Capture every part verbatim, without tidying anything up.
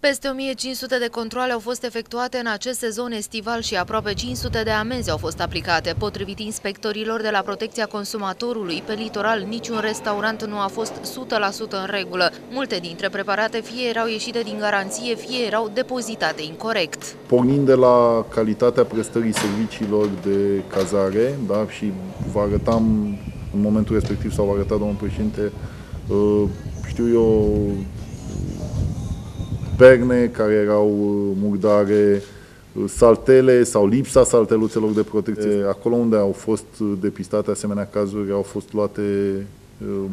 Peste o mie cinci sute de controale au fost efectuate în acest sezon estival și aproape cinci sute de amenzi au fost aplicate. Potrivit inspectorilor de la Protecția Consumatorului, pe litoral niciun restaurant nu a fost o sută la sută în regulă. Multe dintre preparate fie erau ieșite din garanție, fie erau depozitate incorect. Pornind de la calitatea prestării serviciilor de cazare, da, și vă arătam în momentul respectiv, sau vă arăta domnul președinte, știu eu, perne care erau murdare, saltele sau lipsa salteluțelor de protecție. Acolo unde au fost depistate asemenea cazuri, au fost luate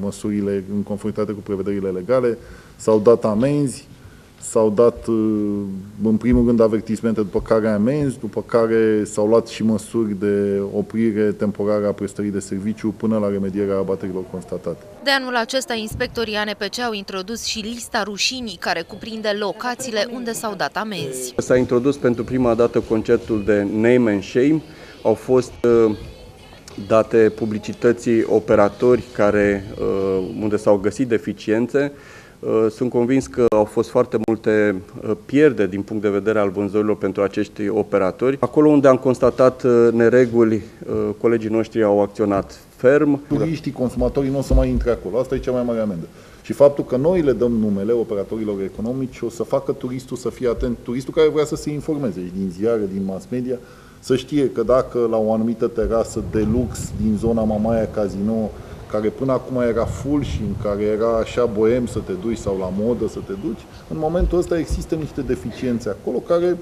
măsurile în conformitate cu prevederile legale, s-au dat amenzi, s-au dat în primul rând avertismente, după care amenzi, după care s-au luat și măsuri de oprire temporară a prestării de serviciu până la remedierea abaterilor constatate. De anul acesta, inspectorii A N P C au introdus și lista rușinii, care cuprinde locațiile unde s-au dat amenzi. S-a introdus pentru prima dată conceptul de name and shame. Au fost uh, date publicității operatori care, uh, unde s-au găsit deficiențe. Sunt convins că au fost foarte multe pierderi din punct de vedere al vânzărilor pentru acești operatori. Acolo unde am constatat nereguli, colegii noștri au acționat ferm. Turiștii, consumatorii nu o să mai intre acolo. Asta e cea mai mare amendă. Și faptul că noi le dăm numele operatorilor economici o să facă turistul să fie atent, turistul care vrea să se informeze și din ziare, din mass media, să știe că dacă la o anumită terasă de lux din zona Mamaia, Casino, care până acum era full și în care era așa boem să te duci sau la modă să te duci, în momentul ăsta există niște deficiențe acolo care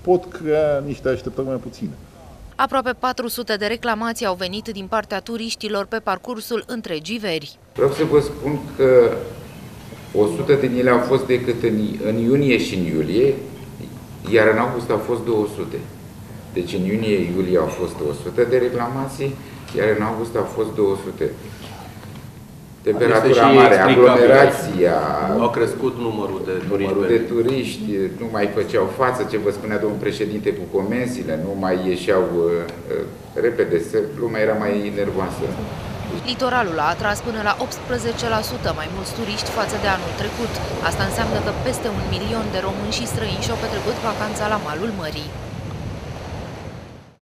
pot crea niște așteptări mai puține. Aproape patru sute de reclamații au venit din partea turiștilor pe parcursul întregii veri. Vreau să vă spun că o sută din ele au fost decât în, în iunie și în iulie, iar în august au fost două sute. Deci în iunie-iulie au fost două sute de reclamații, iar în august au fost două sute. Temperatura mare, aglomerația, au crescut numărul de turiști, numărul de turiști, nu mai făceau față, ce vă spunea domnul președinte cu comenzile, nu mai ieșeau uh, repede, lumea era mai nervoasă. Litoralul a atras până la optsprezece la sută mai mulți turiști față de anul trecut. Asta înseamnă că peste un milion de români și străini și-au petrecut vacanța la malul mării.